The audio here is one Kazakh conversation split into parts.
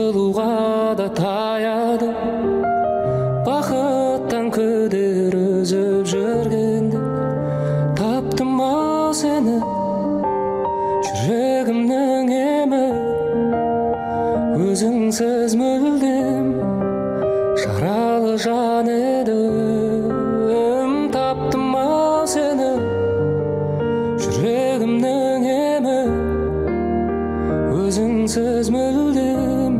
қылуға да таяды. Бақыттан күдер үзіп жүргенде таптым ау сені, жүрегімнің емі. Өзіңсіз мүлдем жаралы жан едім. Таптым ау сені, жүрегімнің емі. Өзіңсіз мүлдем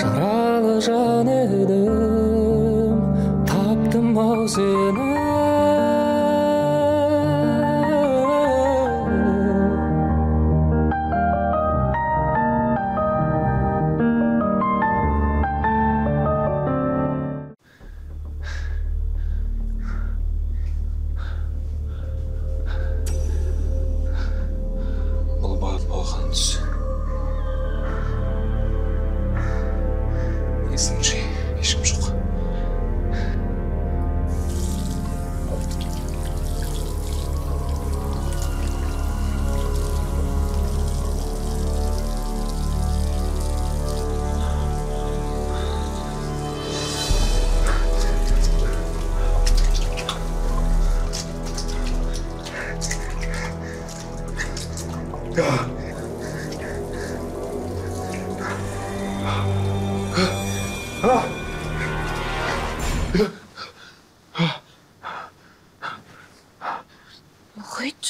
жаралы жан едім. Таптым ау сені. Мұхит,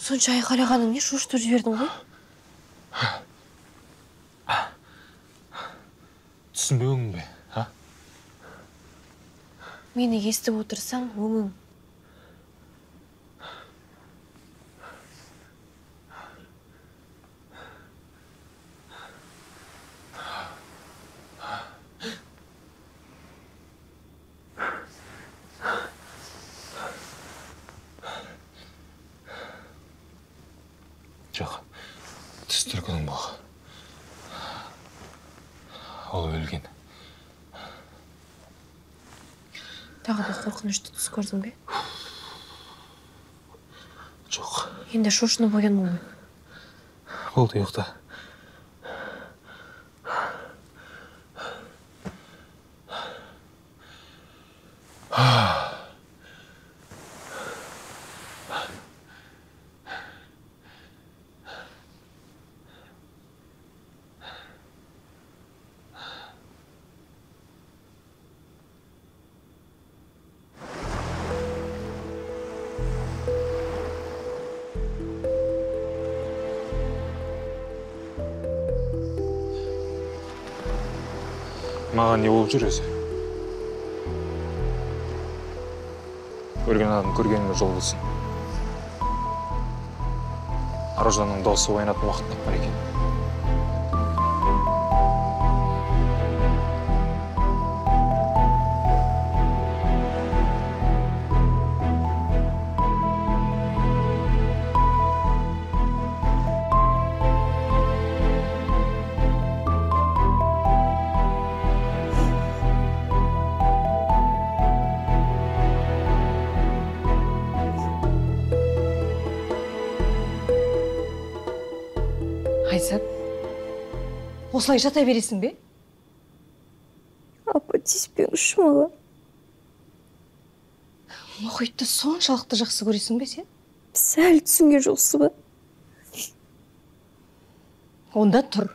сонша айқайлағаның не, шошытып жібердің ғой? Түсінбеуің бе? Мені естіп отырсаң, өңің. Тағы да қорқынышты түс көрдің бе? Жоқ. Енді шошынып оян болмай. Болды, ұйықта. Маған не болып жүресі? Өлген адам көргеніме жол болсын. Аружанның даусы ойнатын уақыт таппар екен. Айзат, осылай жата бересің бе? Апа, тиіспеңізші маған. Мұхитты соншалықты жақсы көресің бе сен? Сәл түсінген жоқсыз ба? Онда тұр.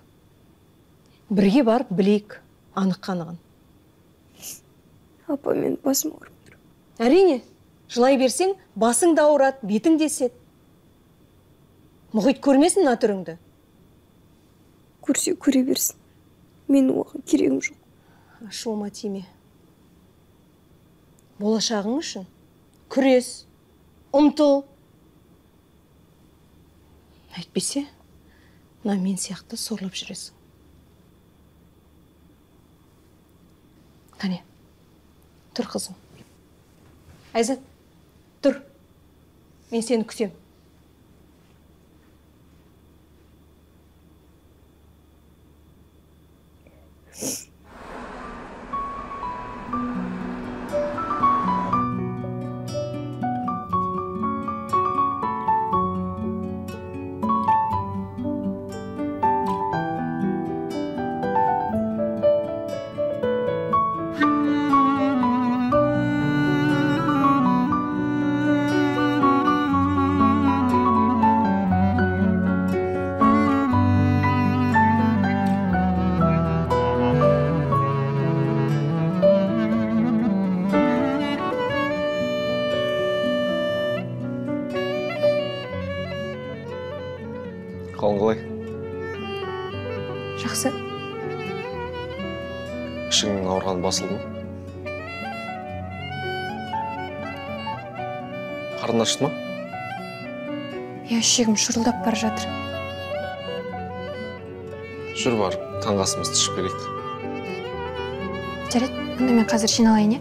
Бірге барып білейік, анық-қанығын. Апа, мен басым ауырып тұр. Әрине, жылай берсең, басың да ауырат, бетің де сет. Мұхит көрмесін натүріңді. Көрсе көре берсін. Менің оған керегім жоқ. Ашылма тиме. Болашағың үшін күрес, ұмтыл. Әйтпесе, мына мен сияқты сорлап жүресің. Қане, тұр қызым. Айзат, тұр. Мен сені күтем. ішің ауырған басылды ма? Қарның ашты ма? Иә, ішегім шұрылдап бара жатыр. Жүр барып, таңғасымызды ішіп келейік. Жарайды, онда мен қазір жиналайын, е?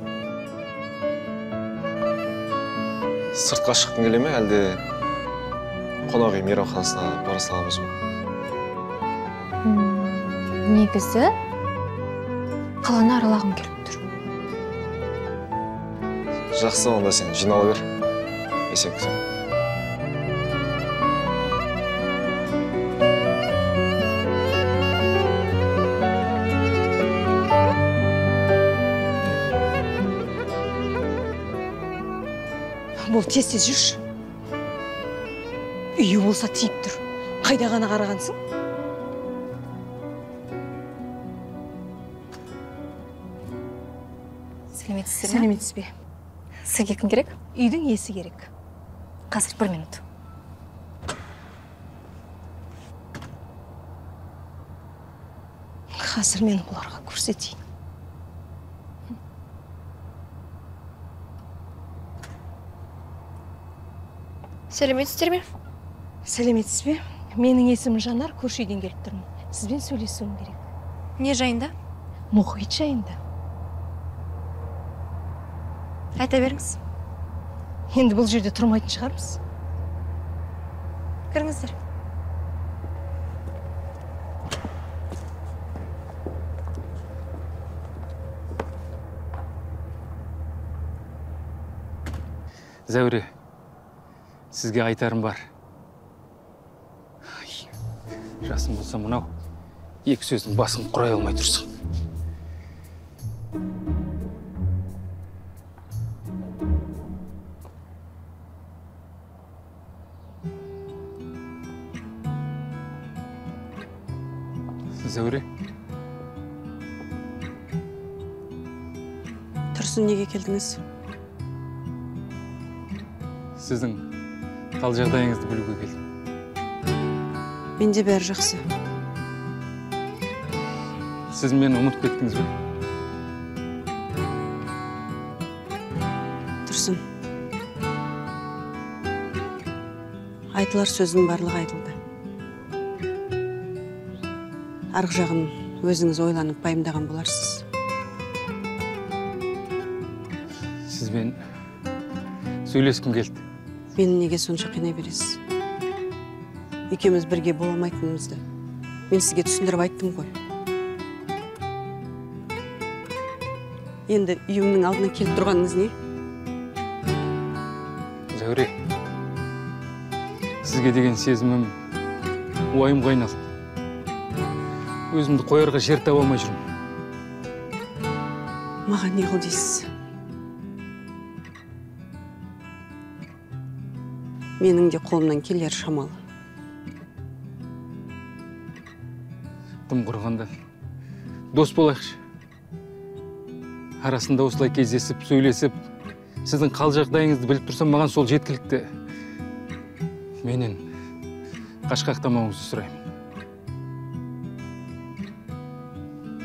Сыртқа шыққың келе ме, әлде қонақ үй мейрамханасына бара саламыз ба? Негізі қаланы аралағым келіп тұр. Жақсы, онда сен жинала бер. Есен күтем. Бұл тез-тез жүрші. Үйі болса тиіп тұр. Қайда ғана қарағансың? Сәлеметсіз бе? Сізге кім керек? Үйдің иесі керек. Қазір бір минут. Қазір мен оларға көрсетейін. Сәлеметсіздер ме? Сәлеметсіз бе? Менің есімім Жанар, көрші үйден келіп тұрмын. Сізбен сөйлесуім керек. Не жайында? Мұхит жайында. Айта беріңіз. Енді бұл жерде тұрмайтын шығармыз. Кіріңіздер. Зәуре, сізге айтарым бар. Жасым болса мынау, екі сөздің басын құрай алмай тұрсың. Зәуре. Тұрсын, неге келдіңіз? Сіздің қал жағдайыңызды білуге келдім. Менде бәрі жақсы. Сіз мені ұмытып кеттіңіз бе? Тұрсын. Айтылар сөздің барлығы айтылды. Арғы жағын өзіңіз ойланып, пайымдаған боларсыз. Сізбен сөйлескім келді. Мені неге сонша қинай бересіз? Екеуміз бірге бола алмайтынымызды мен сізге түсіндіріп айттым ғой. Енді үйімнің алдына келіп тұрғаныңыз не? Зәуре, сізге деген сезімім уайымға айналды. Өзімді қоярға жер таба алмай жүрмін. Маған не қыл дейсіз? Менің де қолымнан келер шамалы. Тым құрғанда дос болайықшы. Арасында осылай кездесіп, сөйлесіп, сіздің қал жағдайыңызды біліп тұрсам, маған сол жеткілікті. Менен қашқақтамауыңызды сұраймын.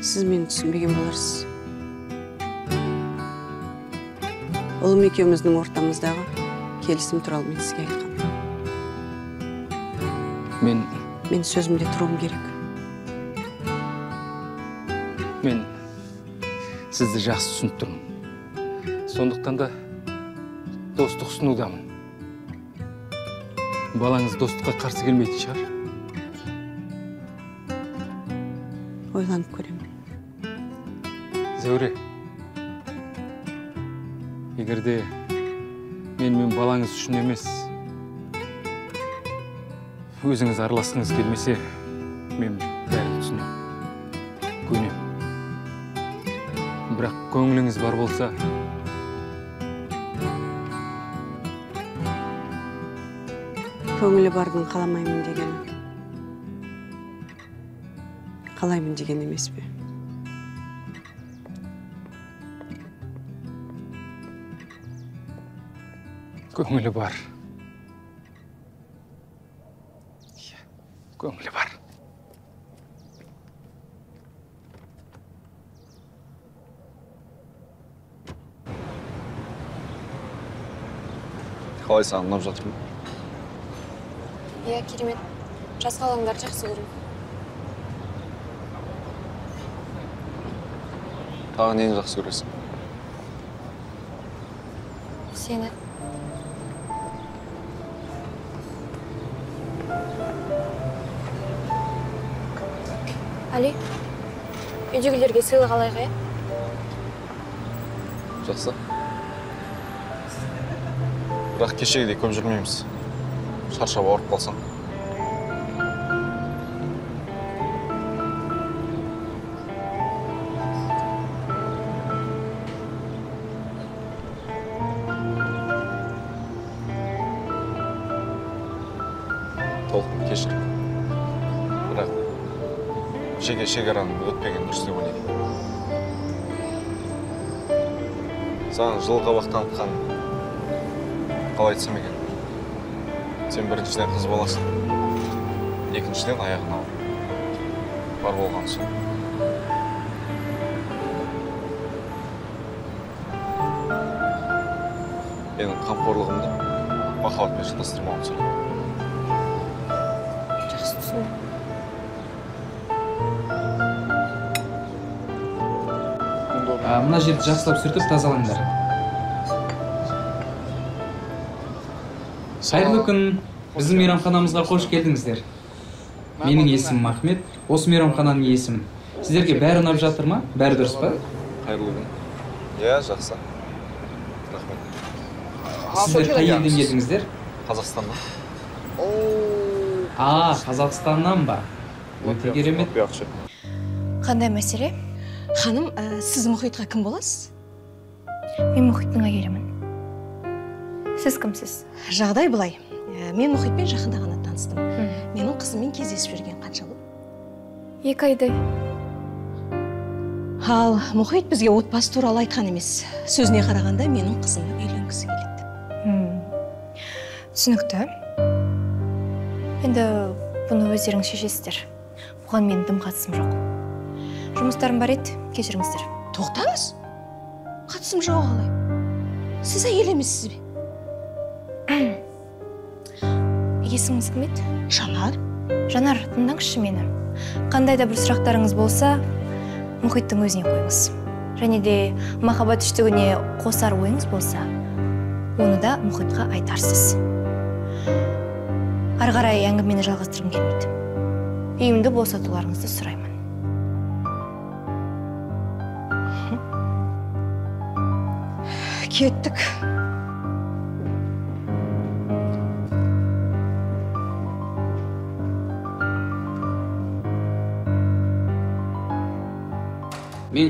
Сіз мені түсінбеген боларсыз. Ұлым екеуміздің ортамыздағы келісім туралы мен сізге айтқам. Мен сөзімде тұруым керек. Мен сізді жақсы түсініп тұрмын. Сондықтан да достық ұсынудамын. Балаңыз достыққа қарсы келмейтін шығар. Ойланып көремін. Зәуре, егерде мен балаңыз үшін емес, өзіңіз араласыңыз келмесе, мен бәрін түсінем, көнем. Бірақ көңіліңіз бар болса, көңілі бардың қаламаймын дегені. Қалаймын деген емес бе? Көңілі бар. Көңілі бар. қалайсың, аннап жатырмын. Иә, керемет. Жас қалаңдар жақсы көрем. Тағы нені жақсы көресің? Сені. Али, үйдегілерге сыйлық алайық, е? Жақсы. Бірақ кешегідей көп жүрмейміз. Шаршап ауырып қалсаң. Толқын кешір. Бірақ шекараны өтпеген дұрыс деп ойлаймын. Саған жылға бақтанытқан қалай айтсам екен? Сен біріншіден қыз баласың, екіншіден аяғың ауыр. Бар болған сол. Менің қамқорлығымды махаббатпен шатастырмауын сөйле. Жақсы түсіндім. Мына жерді жақсылап сүртіп тазалаңдар. Қайырлы күн, біздің мейрамханамызға қош келдіңіздер. Менің есімім Ахмет, осы мейрамхананың есімі. Сіздерге бәрі ұнап жатыр ма? Бәрі дұрыс па? Қайырлы күн. Иә, жақсы. Рахмет. Сіздер қай елден келдіңіздер? Қазақстаннан. А, Қазақстаннан ба? Өте керемет. Қандай мәселе? Ханым, сіз мұхитқа кім боласыз? Мен мұхиттың әйелімін. Сіз кімсіз? Жағдай былай. Мен мұхитпен жақында ғана таныстым. Менің қызыммен кездесіп жүрген қанша жыл? 2 айдай. Ал мұхит бізге отбасы туралы айтқан емес. Сөзіне қарағанда менің қызыммен үйленгісі келеді. Түсінікті. Енді бұны өздерің шешесіздер. Бұған мен дым қатысым жоқ. Жұмыстарым бар еді, кешіріңіздер. Тоқтаңыз. Қатысым жоқ қалай? Сіз әйел емессіз бе? Есіміңіз кім еді? Жанар. Жанар, тыңдаңызшы мені. Қандай да бір сұрақтарыңыз болса, мұхиттың өзіне қойыңыз. Және де махаббат үштігіне қосар ойыңыз болса, оны да мұхитқа айтарсыз. Ары қарай әңгімені жалғастырғым келмейді. Үйімді босатуларыңызды сұраймын. Кеттік. Мен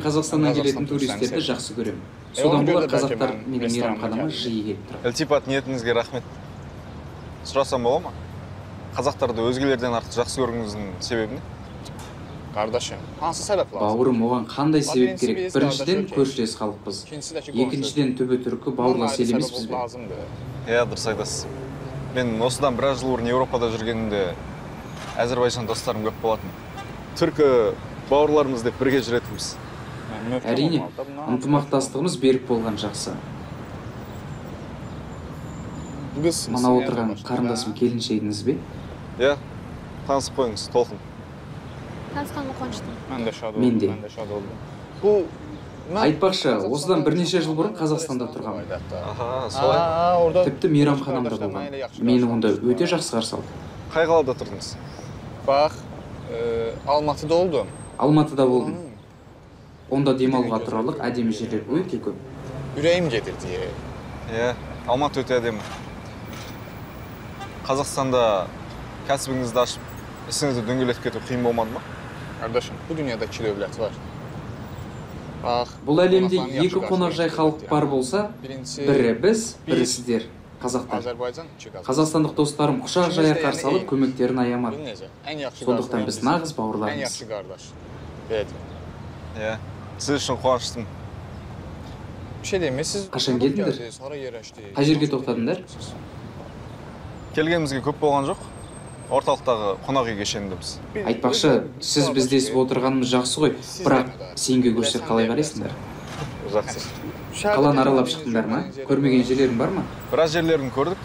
Қазақстаннан келетін туристерді жақсы көремін. Содан болар қазақтар менің мейрамханама жиі келіп тұрады. Ілтипат ниетіңізге рахмет. Сұрасам бола ма? Қазақтарды өзгелерден артық жақсы көргіңіздің себебі не? Қардашым, қанша себеп лазым? Бауырым, оған қандай себеп керек? Біріншіден көршілес халықпыз. Екіншіден түбі түркі бауырлас ел емеспіз бе? Иә, дұрыс айтасыз. Мен осыдан біраз жыл бұрын Еуропада жүргенімде Әзербайжан достарым көп болатын. Түркі бауырларымыз деп бірге жүретіміз. Әрине, ынтымақтастығымыз берік болған жақсы. Мана отырған қарындасым келіншегіңіз бе? Иә, танысып қойыңыз, Толқын. Танысқаныма қуаныштымын. Мен де. Айтпақшы, осыдан бірнеше жыл бұрын Қазақстанда тұрғам. Тіпті мейрамханамда болған. Мені онда өте жақсы қарсы алды. Қай қалада тұрдыңыз? Алматыда болдым. Алматыда болдым. Онда демалуға тұрарлық әдемі жерлер өте көп. Үрейім кетеді. Иә, Алматы өте әдемі. Қазақстанда кәсібіңізді ашып, ісіңізді дөңгелетіп кету қиын болмады ма? Қардашым, бұл дүниеде кіші дәулет бар. Бұл әлемде 2 қонақжай халық бар болса, бірі біз, бірі сіздер. Қазақтар. Қазақстандық достарым құшақ жая қарсы алып көмектерін аямады. Сондықтан біз нағыз бауырларымыз. Иә, сіз үшін қуаныштымын. Қашан келдіңдер? Қай жерге тоқтадыңдар? Келгенімізге көп болған жоқ. Орталықтағы қонақ үй кешеніндеміз. Айтпақшы, сіз біздесіп отырғанымыз жақсы ғой, бірақ сенге көрсек қалай қарайсыңдар? Жақсы. Қаланы аралап шықтыңдар ма? Көрмеген жерлерің бар ма? Біраз жерлерін көрдік.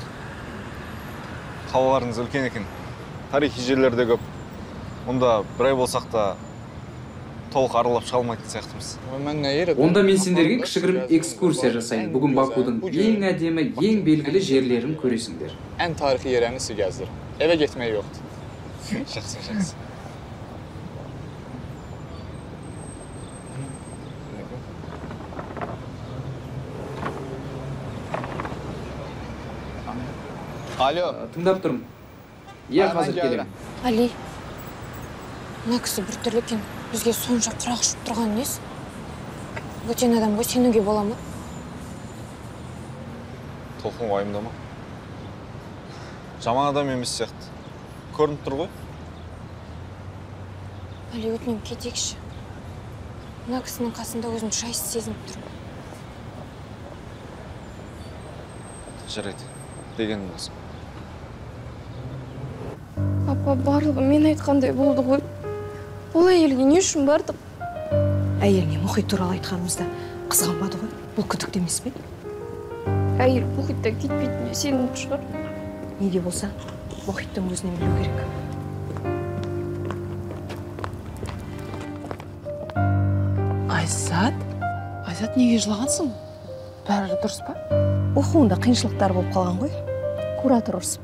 Қалаларыңыз үлкен екен. Тарихи жерлер де көп. Онда бір ай болсақ та толық аралап шыға алмайтын сияқтымыз. Онда мен сендерге кішігірім экскурсия жасайын. Бүгін Бакудың ең әдемі, ең белгілі жерлерін көресіңдер. Ән тарихи жерін сіз кездір. Еве кетмей жоқты. Жақсы, жақсы. Алло, тыңдап тұрмын. Я қазір келемін. Али, мына кісі бір түрлі екен. Бізге сонша құрақ ұшып тұрған несі? Бөтен адамға сенуге бола ма? Толқын уайымдама. Жаман адам емес сияқты. Көрініп тұр ғой. Али, өтінем кетекші. Мына кісінің қасында өзін жайсыз сезініп тұр. Жарайды, деген болсын. Апа, барлығы мен айтқандай болды ғой. Бұл әйелге не үшін бардық? Әйелге мұхит туралы айтқанымызда қызғанбады ғой. Бұл күдікті емес пе? Әйел мұхиттан кетпейтініне сеніп шығар. Не де болса, мұхиттың өзінен білу керек. Айзат? Айзат, неге жылағансың? Бәрі дұрыс па? Оқуында қиыншылықтар болып қалған ғой. Куратор ұрсып.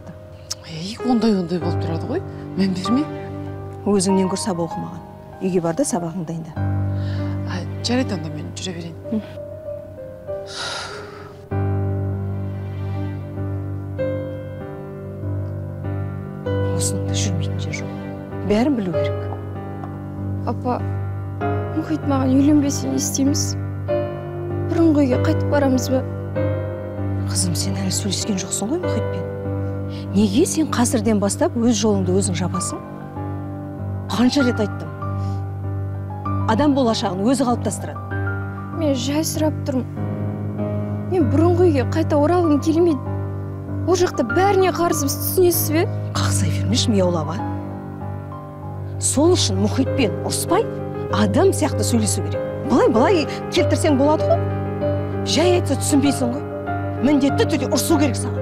Ондай-ондай болып тұрады ғой, мен берме. Өзіңнен көр сабақ оқымаған. Үйге барда сабағың дайында. Жарайды, онда мен жүре берейін. Осында жүрмейтін жер жоқ. Бәрін білу керек. Апа, мұхит маған үйленбесін істейміз. Бұрынғы үйге қайтып барамыз ба? Қызым, сен әлі сөйлескен жоқсың ғой мұхитпен. Неге сен қазірден бастап өз жолыңды өзің жабасың? Қанша рет айттым. Адам болашағын өзі қалыптастырады. Мен жай сұрап тұрмын. Мен бұрынғы үйге қайта оралғым келмейді. Ол жақта бәріне қарызымыз, түсінесіз бе? Қақсай бермеші, мияулап. Сол үшін мұхитпен ұрыспай, адам сияқты сөйлесу керек. Былай-былай келтірсең болады ғой. Жай айтса түсінбейсің ғой. Міндетті түрде ұрысу керек саған.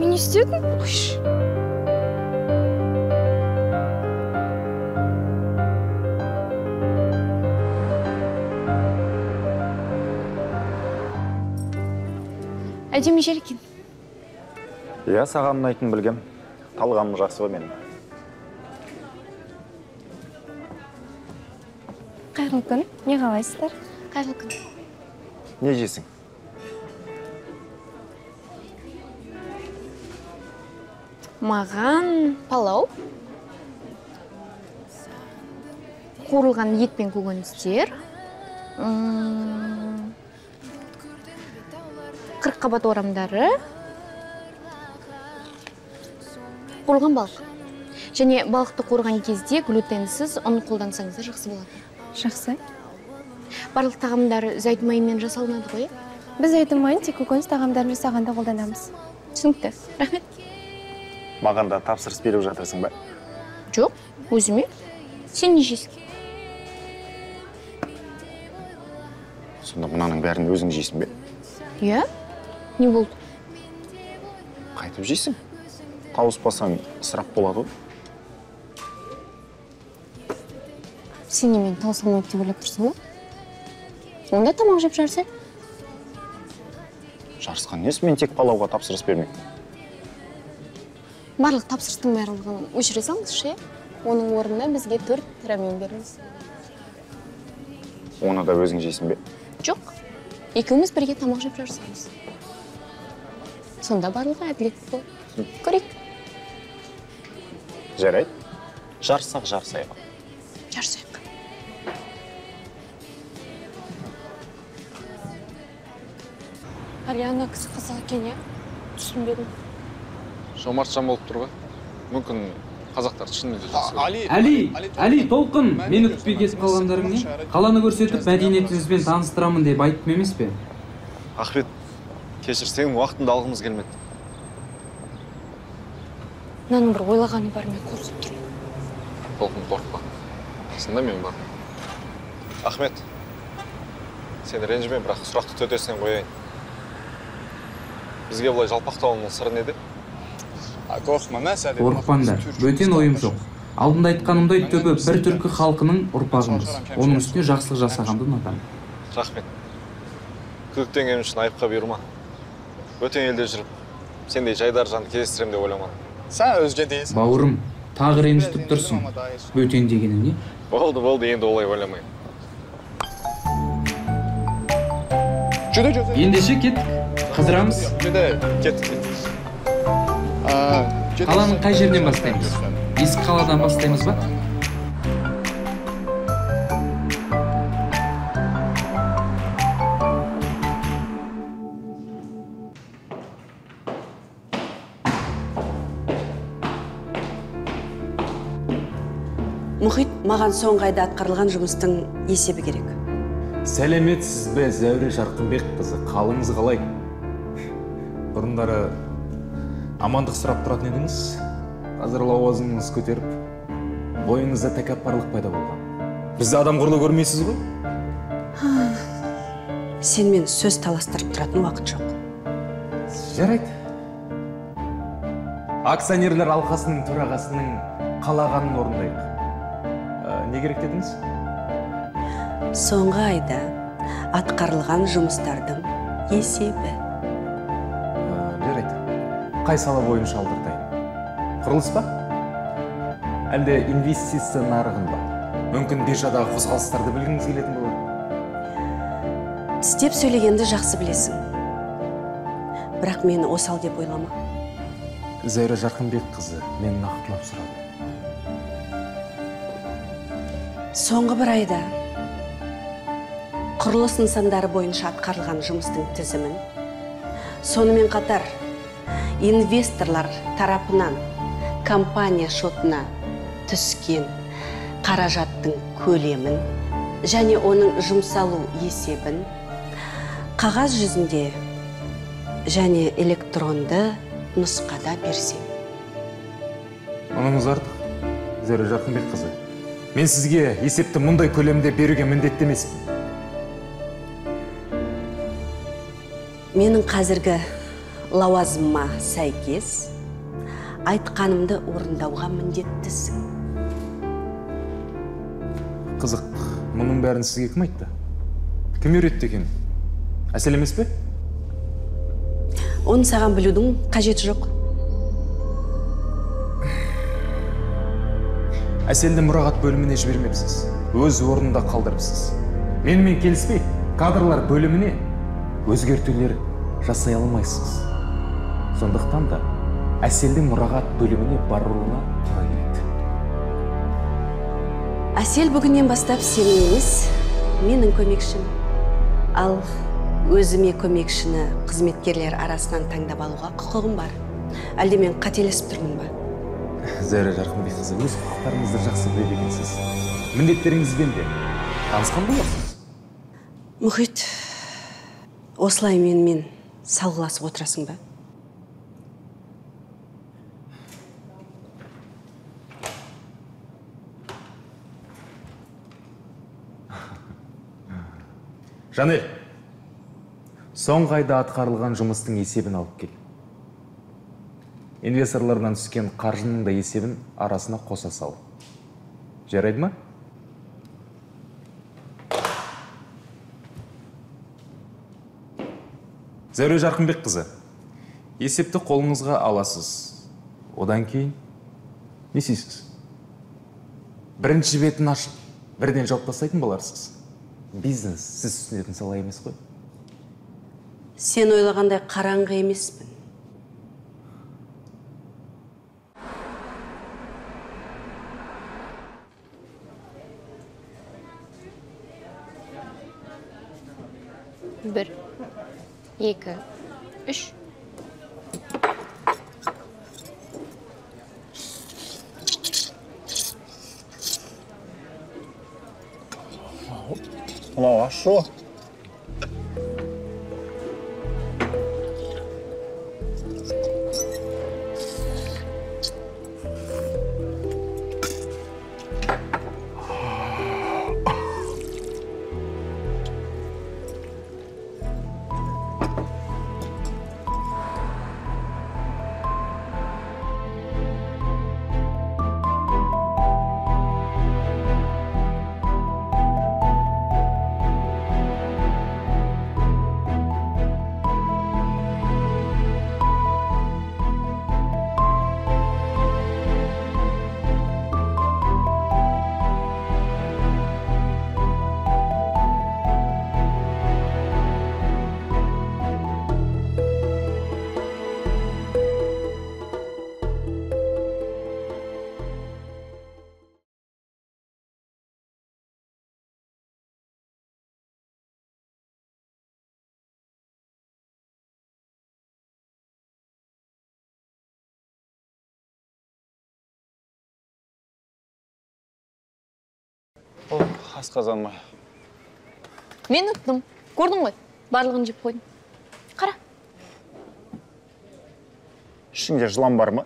Мен не істедің? Қойшы. Әдемі жер екен. Иә, саған ұнайтынын білгем. Талғамым жақсы ғой менің. Қайырлы күн. Не қалайсыздар? Қайырлы күн. Не жесің? Маған палау, қуырылған ет пен көкөністер, қырыққабат орамдары, қуырылған балық. Және балықты қуырған кезде глютенсіз, оны қолдансаңыздар жақсы болады. Жақсы. Барлық тағамдары зәйт майымен жасалынады ғой? Біз зәйт майын тек көкөніс тағамдарын жасағанда қолданамыз. Түсінікті. Рахмет. Маған да тапсырыс беріп жатырсың ба? Жоқ, өзіме. Сен не жейсің? Сонда мұнаның бәрін өзің жейсің бе? Иә? Не болды? Қайтып жейсің? Тауыспасаң ысырап болады. Сен немен тауысалмайды деп ойлап тұрсың ба? Онда тамақ жеп жарса? Жарысқан несі, мен тек палауға тапсырыс бермекпін. Барлық тапсырыстың барлығын өшіре салыңызшы, оның орнына бізге 4 рамен беріңіз. Оны да өзің жейсің бе? Жоқ, екеуміз бірге тамақ жеп жарсамыз. Сонда барлығы әділетті бол. Көрейік. Жарайды, жарсақ жарсайық. Жарсайық. Ариана кісі қызық екен, түсінбедім. Жомартшан болып тұр ғой. Мүмкін қазақтар шынымен жақсы. Әли, толқын, мені күтпей кетіп қалғандарың не? Қаланы көрсетіп, мәдениетіңізбен таныстырамын деп айтып емес пе? Ахмет, кешірсең, уақытында алғымыз келмеді. Мынаның бір ойлағаны бар, мен қорқып тұрмын. Толқын, қорқпа. Қасында мен бар. Ахмет, сен ренжімен, бірақ сұрақты төтесінен қояйын. Бізге бұлай жалпақтауының сыры неде? Қорықпаңдар, бөтен ойым жоқ. Алдында айтқанымдай төбі бір түркі халқының ұрпағымыз. Оның үстіне жақсылық жасағанды ұнатам. Рахмет. Күдіктенгенім үшін айыпқа бұйырма. Бөтен елде жүріп, сендей жайдар жанды кездестірем деп ойламадым. Сен өзге дейсің. Бауырым, тағы ренжітіп тұрсың. Бөтен дегенің не? Болды, енді олай ойламайын. Ендеше кеттік, қыдырамыз. Кеттік. Қаланың қай жерден бастаймыз? Ескі қаладан бастаймыз ба? Мұхит, маған соңғы айда атқарылған жұмыстың есебі керек. Сәлеметсіз бе, Зәуре Жарқынбек қызы, қалыңыз қалай? Бұрындары амандық сұрап тұратын едіңіз, қазір лауазымыңыз көтеріп, бойыңызда тәкаппарлық пайда болған. Бізді адам құрлы көрмейсіз ғой? Сен мен сөз таластырып тұратын уақыт жоқ. Жарайды. Акционерлер алқасының төрағасының қалағанын орындайық. Не керек дедіңіз? Соңғы айда атқарылған жұмыстардың есебі. Жарайды, қай сала бойынша алдыртайын? Құрылыс па? Әлде инвестиция нарығын ба? Мүмкін биржадағы қозғалыстарды білгіңіз келетін болар? Істеп сөйлегенді жақсы білесің. Бірақ мені осал деп ойлама. Зәйра Жарқынбек қызы мені нақтылап сұрады. Соңғы бір айда құрылыс нысандары бойынша атқарылған жұмыстың тізімін, сонымен қатар инвесторлар тарапынан компания шотына түскен қаражаттың көлемін және оның жұмсалу есебін қағаз жүзінде және электронды нұсқада берсем. Мұныңыз артық, Зәйра Жарқынбек қызы. Мен сізге есепті мұндай көлемде беруге міндеттемесім. Менің қазіргі лауазымыма сәйкес, айтқанымды орындауға міндеттісің. Қызық, мұның бәрін сізге кім айтты? Кім үйретті екен? Әсел емес пе? Оны саған білудің қажеті жоқ. Әселді мұрағат бөліміне жібермепсіз, өз орнында қалдырыпсіз. Менімен келіспей, кадрлар бөліміне өзгертулер жасай алмайсыз. Сондықтан да Әселдің мұрағат бөліміне баруына қоймайды. Әсел бүгіннен бастап сенің емес, менің көмекшім. Ал өзіме көмекшіні қызметкерлер арасынан таңдап алуға құқығым бар. Әлде мен қателесіп тұрмын ба? Зәйра Жарқынбек қызы, өз құқықтарыңызды жақсы біледі екенсіз. Міндеттеріңізбен де танысқан боласыз. Мұхит, осылай мен салғыласып отырасың ба? Жанел, соңғы айда атқарылған жұмыстың есебін алып кел. Инвесторлардан түскен қаржының да есебін арасына қоса сал. Жарайды ма? Зәуре Жарқынбек қызы, есепті қолыңызға аласыз. Одан кейін не істейсіз? Бірінші бетін ашып, бірден жауып тастайтын боларсыз. Бизнес сіз түсінетін сала емес қой. Сен ойлағандай қараңғы емеспін. Бір. 2, 3. Лаваш. асқазан май. Мен ұттым. Көрдің ғой, барлығын жеп қойдым. Қара. Ішіңде жылан бар ма?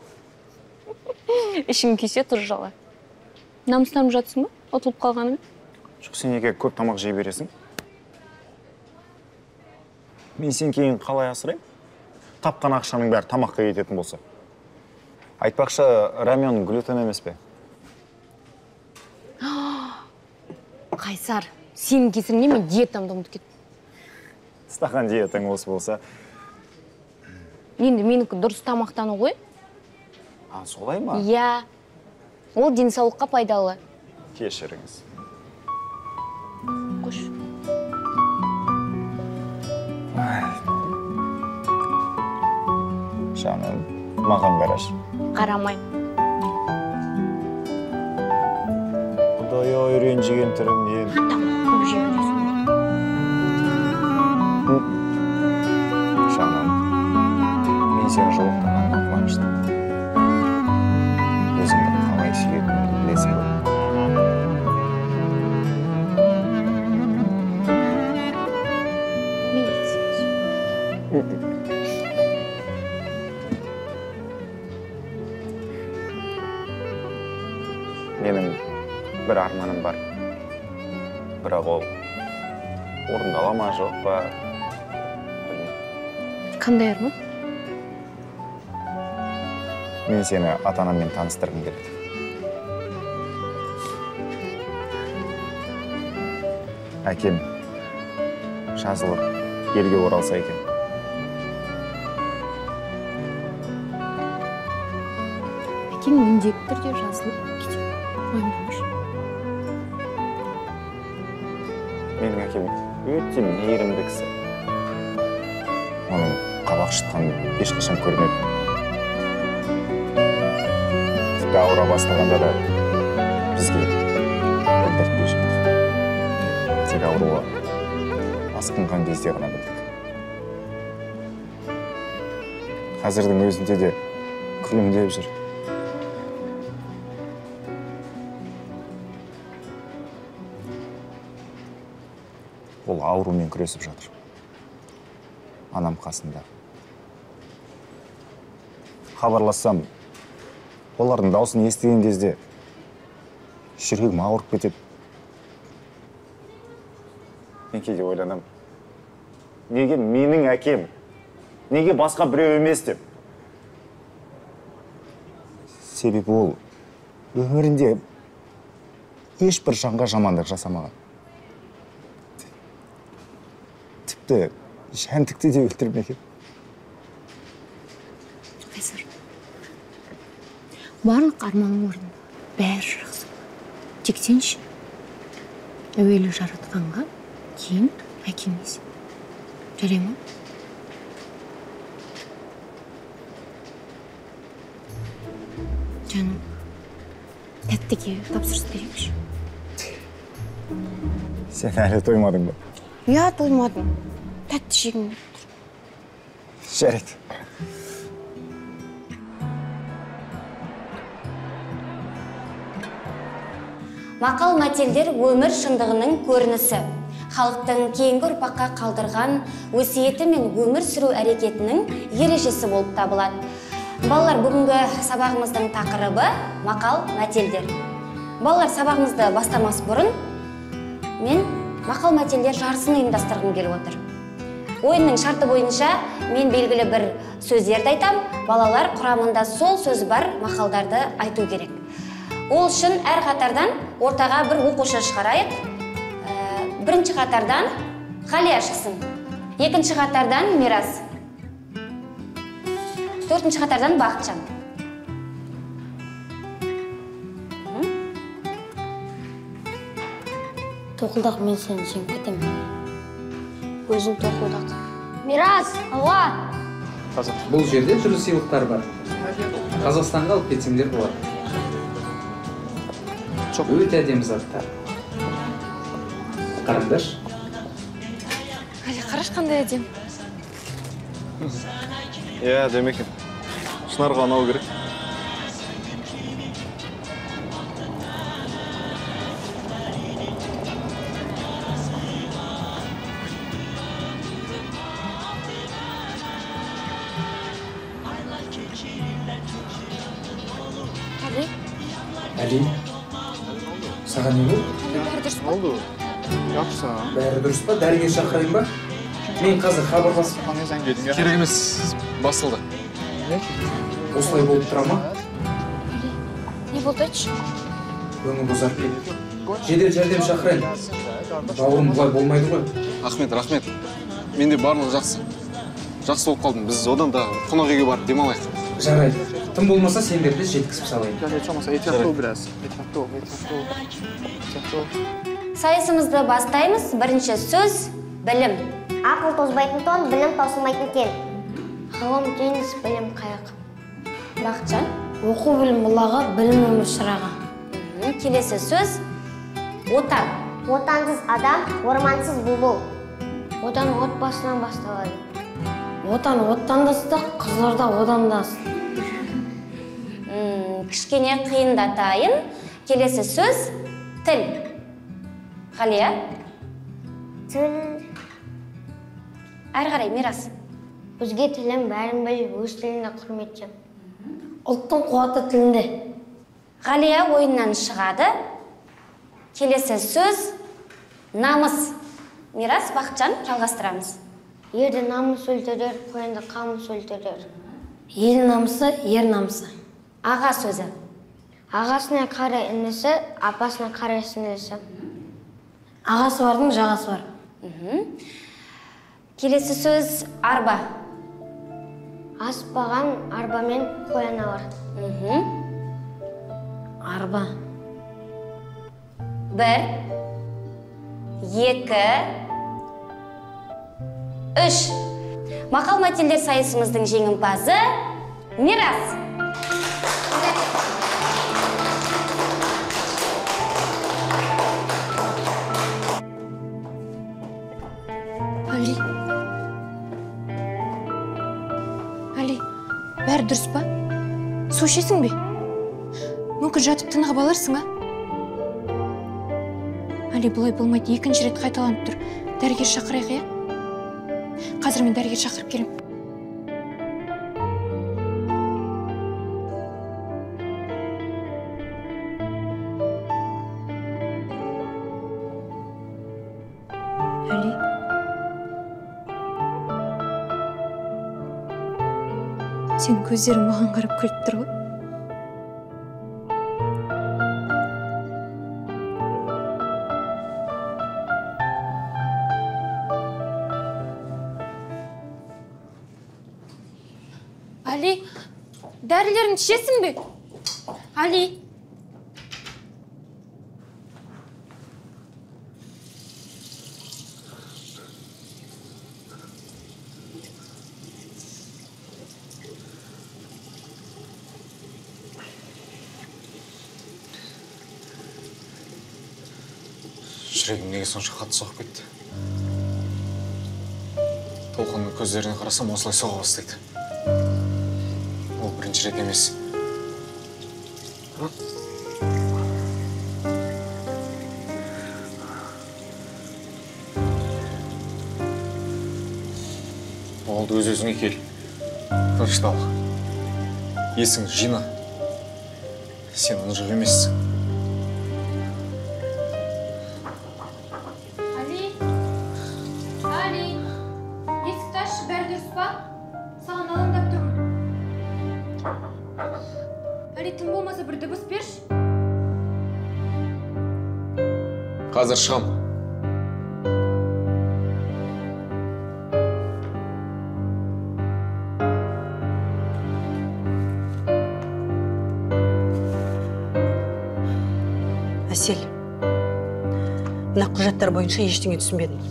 Ішің күйсе тұр жала. Намыстанып жатсың ба? Отылып қалғаным. Жоқ, сен неге көп тамақ жей бересің? Мен сен кейін қалай асырайым? Тапқан ақшаның бәрі тамаққа кететін болса. Айтпақшы, рамен глютен емес пе? Қайсар, сенің кесіріңнен мен диетамды ұмытып кеттім. Стақан диетаң осы болса. Енді менікі дұрыс тамақтану ғой. А, солай ма? Иә. Ол денсаулыққа пайдалы. Кешіріңіз. Қош. Жаным, маған береш. Қарамай. Құдай-ай, ренжіген түрім ел. Тамақ көп жеп жүрсің. Жаным, мен сені жолықтырғанына қуаныштымын. Менің бір арманым бар, бірақ ол орындала ма, жоқ па? Қандай арман? Мен сені ата-анаммен таныстырғым келеді. Әкем жазылып елге оралса екен. Әкем міндетті түрде жазылып кетеді. Оймаш. Менің әкем өте мейірімді кісі. Оның қабақ шытқанын ешқашан көрмедім. Тіпті ауыра бастағанда да бізге білдіртпей жатыр. Тек ауруға асқынған кезде ғана білдік. Қазірдің өзінде де күлімдеп жүр. Ол аурумен күресіп жатыр. Анам қасында. Хабарлассам, олардың даусын естіген кезде жүрегім ауырып кетеді. Мен кейде ойланам, неге менің әкем, неге басқа біреу емес деп. Себебі ол өмірінде ешбір жанға жамандық жасамаған. Тіпті жәндікті де өлтірмеген. Қайсар, барлық арманым орнында, бәрі жақсы. Тек сенші, әуелі жаратқанға, кейін әкеміз. Жарай ма? Жаным, тәттіге тапсырыс береміш. Сен әлі тоймадың ба? Я тоймадым. Тәтті жегім өттір. Жарайды. Мақал-мәтелдер өмір шындығының көрінісі. Халықтың кейінгі ұрпаққа қалдырған өсиеті мен өмір сүру әрекетінің ережесі болып табылады. Балалар, бүгінгі сабағымыздың тақырыбы мақал мәтелдер. Балалар, сабағымызды бастамас бұрын мен мақал мәтелдер жарысын ұйымдастырғым келіп отыр. Ойынның шарты бойынша мен белгілі бір сөздерді айтам, балалар құрамында сол сөз бар мақалдарды айту керек. Ол үшін әр қатардан ортаға бір оқушы шығарайық. Бірінші қатардан Қалия шықсын, екінші қатардан Мирас, төртінші қатардан Бақытжан. Тоқылдақ, мен сені жеңіп кетемін. Өзім тоқылдақ. Мирас, ауа! Бұл жерде түрлі сыйлықтар бар. Қазақстанға алып кетсеңдер болады. Өте әдемі заттар. Қарындаш. Әлі қараш қандай әдем. Е, әдем екен. Шынарға анау керек. Әрине. Саған не болды? Бәрі дұрыс болды. Жақсы. Бәрі дұрыс па? Дәрігер шақырайын ба? Мен қазір хабарласып қанайсаң дедім. Керек емес, басылды. Осылай болып тұра ма? Не болды айтшы? Өңі бұзарып кетті. Жедел жәрдем шақырайын. Бауырым бұлай болмайды ғой. Ахмет, рахмет. Менде барлығы жақсы. Жақсы болып қалдым. Біз одан да қонақ үйге барып демалайық. Жарайды. Тым болмаса сендерді жеткізіп салайын. Жарайды, болмаса етақты ол біраз. Етақты ол, етақты ол, етақты ол. Сайысымызды бастаймыз. Бірінші сөз білім. Ақыл тозбайтын тон, білім таусылмайтын кен. Ғылым кеңес, білім қайық. Бақытжан, оқу білім бұлағы, білім өмір шырағы. Келесі сөз отан. Отансыз адам, ормансыз бұлбұл. Отан отбасынан басталады. Отан оттандасыда, қызларда одандасын. Кішкене қиындатайын. Келесі сөз тіл. Ғалия? Тіл. Әр қарай, Мирас. Өзге тілім бәрін біліп, өз тілінде құрметтем. Ұлттың қуаты тілінде. Ғалия ойыннан шығады. Келесі сөз намыс. Мирас, Бақытжан, жалғастырамыз. Ерді намыс өлтірер, қойынды қамыс өлтірер. Ел намысы, ер намысы. Аға сөзі. Ағасына қара інісі, апасына қара сіңлісі. Ағасы бардың жағасы бар. Келесі сөз арба. Аспаған арбамен қоян алар. Арба. Бір, екі, үш. Мақал-мәтелдер сайысымыздың жеңімпазы Мирас. Али. Али, бәрі дұрыс па? Су ішесің бе? Мүмкін жатып тыныға баларсың, а? Али, бұлай болмайды. Екінші рет қайталанып тұр. Дәрігер шақырайық, иә? Қазір мен дәрігер шақырып келем. Әли. Сен көздерің маған қарап күліп тұр ғой. Дәрілерін ішесің бе? Али. Жүрегім неге сонша қатты соғып кетті? Толқынның көздеріне қарасам осылай соға бастайды. Бірінші рет емес. Болды, өз-өзіңе кел. Тыныштал. Есіңді жина. Сен ынжық емессің. Али! Али! Есікті ашшы, бәрі дұрыс па? Саған алаңдап тұрмын. Али, тым болмаса бір дыбыс берші. Қазір шығам. Әсел, мына құжаттар бойынша ештеңе түсінбедім.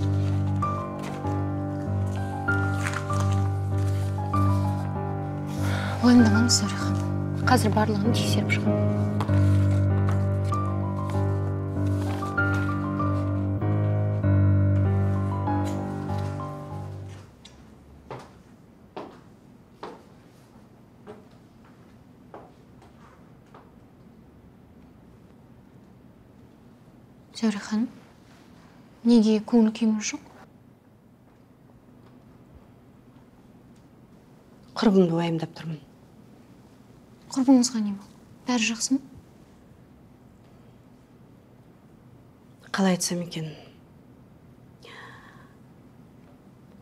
Ойымдамаңыз, Зорихан. Қазір барлығын тексеріп шығамын. Зорихан, неге көңіл күйің жоқ? Құрбымды уайымдап тұрмын. Құрбыңызға не бол? Бәрі жақсы ма? қалай айтсам екен.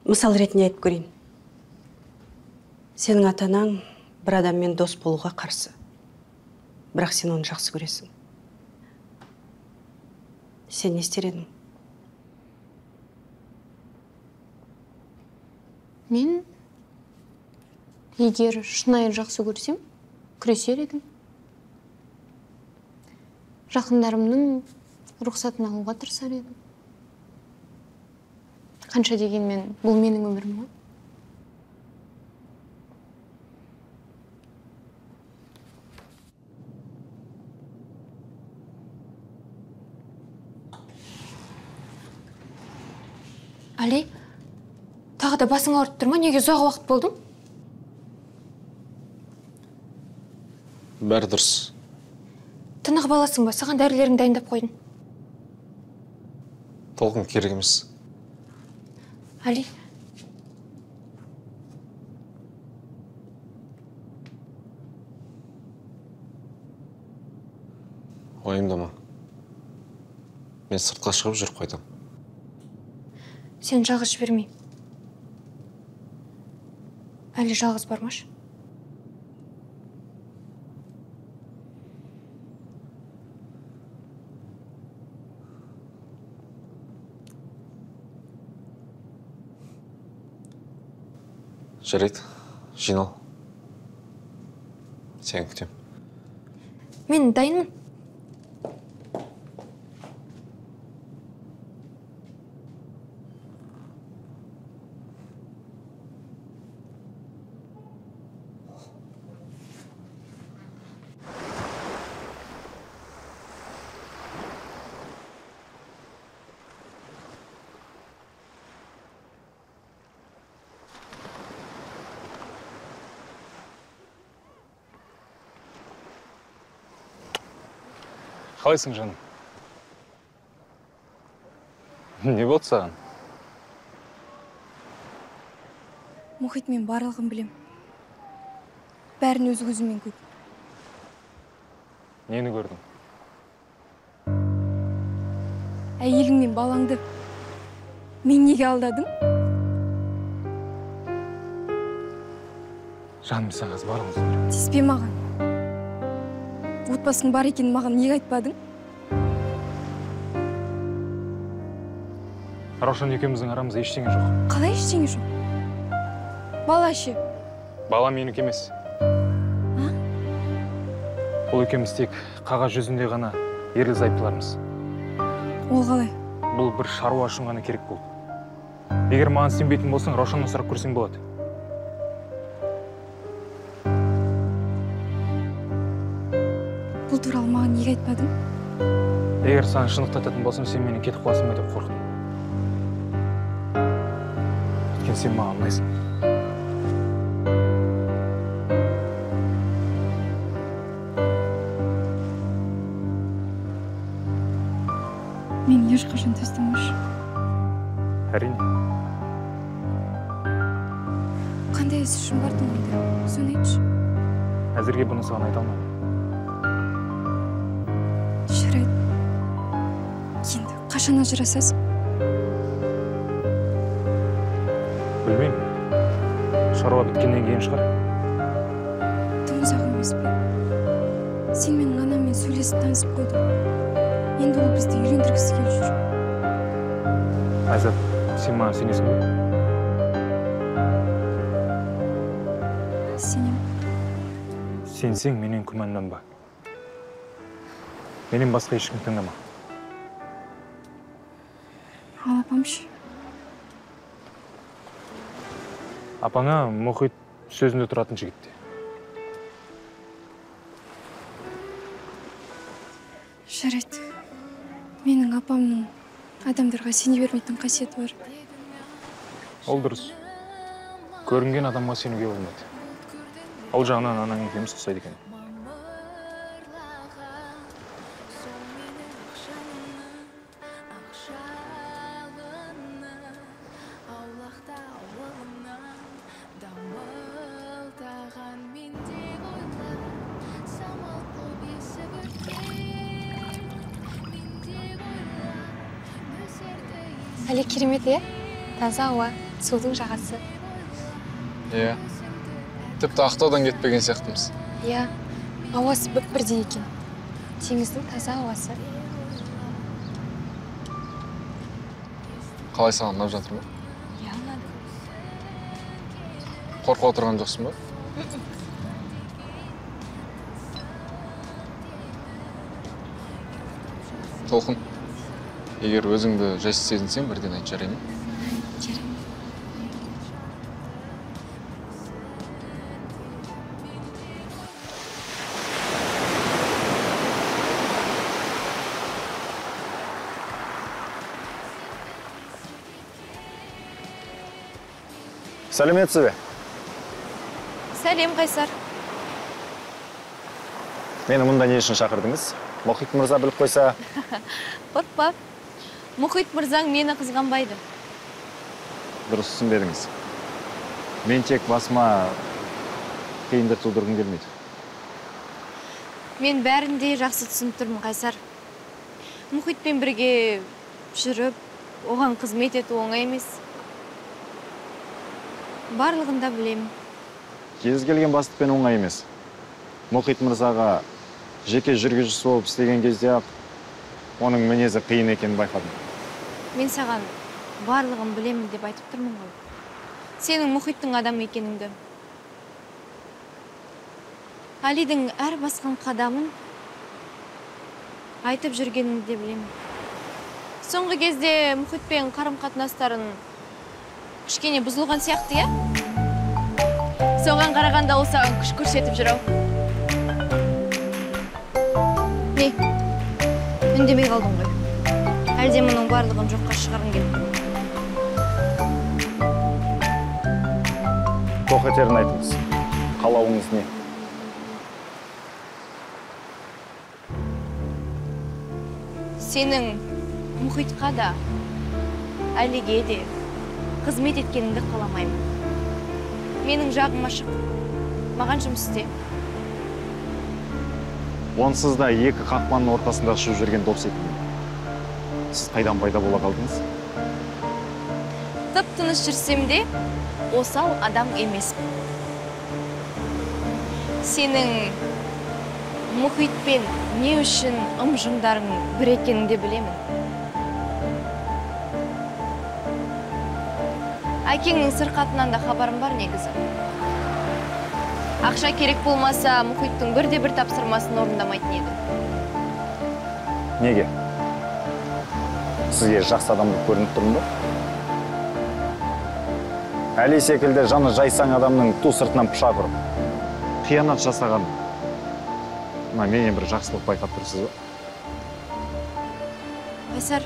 Мысал ретіне айтып көрейін. Сенің атанаң бір адаммен дос болуға қарсы. Бірақ сен оны жақсы көресің. Сен не істер едің? Мен егер шынайы жақсы көрсем, күресер едім. Жақындарымның рұқсатын алуға тырысар едім. Қанша дегенмен, бұл менің өмірім ғой. Әлей, тағы да басың ауырып тұр ма? Неге ұзақ уақыт болдым? Бәрі дұрыс. Тынығып аласың ба? Саған дәрілерін дайындап қойдым. Толқын керек емес. Әли. Ойымдама. Мен сыртқа шығып жүріп қойдым. Сен жалғыз жібермей. Әлі жалғыз бармаш. Жарайды, жинал. Сен күтем. Мен дайынмын. Қалайсың, жаным? Не болды саған? Мұхит, мен барлығын білем. Бәрін өз көзіммен көрдім. Нені көрдің? Әйелің мен балаңды. Мен неге алдадым? Жаным, сен аз барымыз көрем. Тиіспе маған. Отбасың бар екенін маған неге айтпадың? Раушан екеуміздің арамызда ештеңе жоқ. Қалай ештеңе жоқ? Бала ше? Бала менікі емес. Ол екеуміз тек қағаз жүзінде ғана ерлі-зайыптылармыз. Ол қалай? Бұл бір шаруа үшін ғана керек болды. Егер маған сенбейтін болсаң, Раушаннан сұрап көрсең болады. Туралы маған неге айтпадың? Егер саған шындықты айтатын болсам, сен мені кетіп қаласың ба деп қорықтым. Өткен сен маған ұнайсың. Мен ешқашан төстіңіз. Әрине. Қандай іс үшін бардың ойда? Соны айтшы. Әзірге бұны саған айта алмаймын. Қашан ажырасыз? Білмеймін. Шаруа біткеннен кейін шығар. Тым ұзақ емес пе? Сен менің анаммен сөйлесіп танысып қойдың. Енді ол бізді үйлендіргісі келіп жүр. Айзат, сен маған сенесің бе? Сенем. Сенсең, менен күмәнданба. Менен басқа ешкім тыңдама. Апаңа Мұхит сөзінде тұратын жігітті. Жарайды. Менің апамның адамдарға сене бермейтін қасиеті бар. Ол дұрыс. Көрінген адамға сенуге болмайды. Ол жағынан анаң екеуміз ұқсайды екен. Әлі керемет, е? Таза ауа, судың жағасы. Е, тіпті ақтаудан кетпеген сияқтымыз. Е, ауасы бірдей екен. Теңіздің таза ауасы. Қалай саған ұнап жатыр ма? Е, ұнады. Қорқып отырған жоқсың ба? Толқын, егер өзіңді жас сезінсең, бірден айт, жарай ма? Жарай. Сәлеметсіз бе? Сәлем, Қайсар. Мені мұнда не үшін шақырдыңыз? Мұхит Мырза біліп қойса... Қорқпа, Мұхит Мырзаң мені қызғанбайды. Дұрыс түсінбедіңіз. Мен тек басыма қиындық тудырғым келмейді. Мен бәрінде жақсы түсініп тұрмын, Қайсар. Мұхитпен бірге жүріп, оған қызмет ету оңай емес. Барлығында білемін. Кез келген бастықпен оңай емес. Мұхит Мырзаға жеке жүргізуші болып істеген кезде-ақ, оның мінезі қиын екенін байқадым. Мен саған барлығын білемін деп айтып тұрмын ғой. Сенің мұхиттың адамы екеніңді. Әлидің әр басқан қадамын айтып жүргеніңді де білемін. Соңғы кезде мұхитпен қарым-қатынастарын кішкене бұзылған сияқты, е? Соған қарағанда ол саған күш көрсетіп жүр ау. Ей, үндемей қалдың ғой. Әлде мұның барлығын жоққа шығарың келді. Тоқетерін айтыңыз. Қалауыңыз не? Сенің мұхитқа да, әліге де қызмет еткеніңді қаламаймын. Менің жағым ашық. Маған жұмыс істе. Онсыз да екі қақпанның ортасында ұшып жүрген доп секілді. Сіз қайдан пайда бола қалдыңыз? Тып-тыныш жүрсем де, осал адам емеспін. Сенің мұхитпен не үшін ым-жымдарың бір екенін де білемін. Әкеңнің сырқатынан да хабарым бар негізі. Ақша керек болмаса, мұхиттың бірде-бір тапсырмасын орындамайтын еді. Неге? Сізге жақсы адамды көрініп тұрмын ба? Әли секілді жаны жайсаң адамның ту сыртынан пышақ ұрып, қиянат жасаған. Мына менен бір жақсылық байқап тұрсыз ба? Қайсар,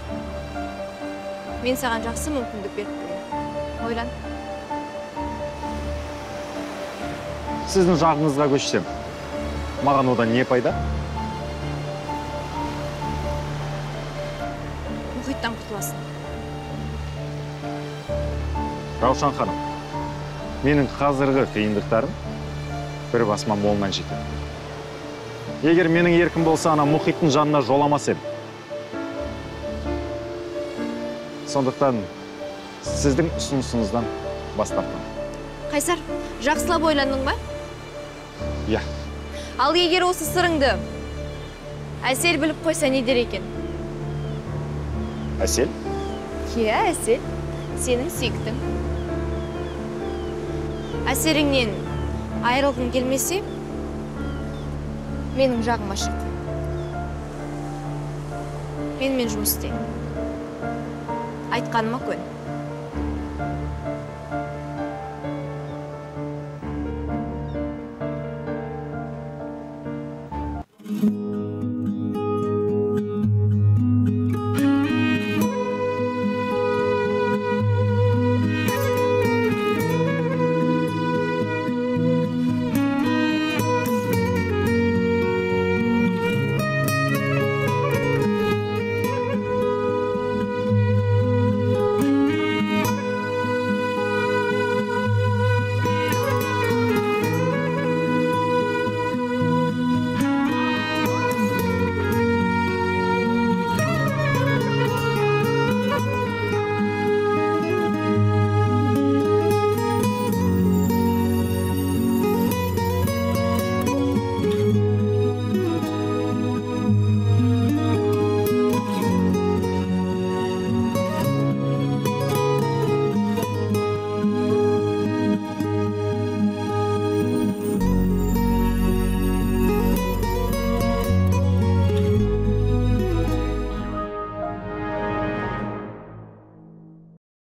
мен саған жақсы мүмкіндік беріп тұрмын. Ойлан. Сіздің жағыңызға көшсем, маған одан не пайда? Мұхиттан құтыласын. Раушан ханым, менің қазіргі қиындықтарым бір басмам болман жетеді. Егер менің еркім болса, ана мұхиттың жанына жоламас едім. Сондықтан сіздің ұсынысыңыздан бас тартамын. Қайсар, жақсылап ойландың ба? Иә. Ал егер осы сырыңды әсел біліп қойса не дер екен? Әсел? Иә, әсел. Сенің сүйіктің. Әсеріңнен айырылғың келмесе, менің жағым ашық. Менімен жұмыс істе. Айтқаныма көн.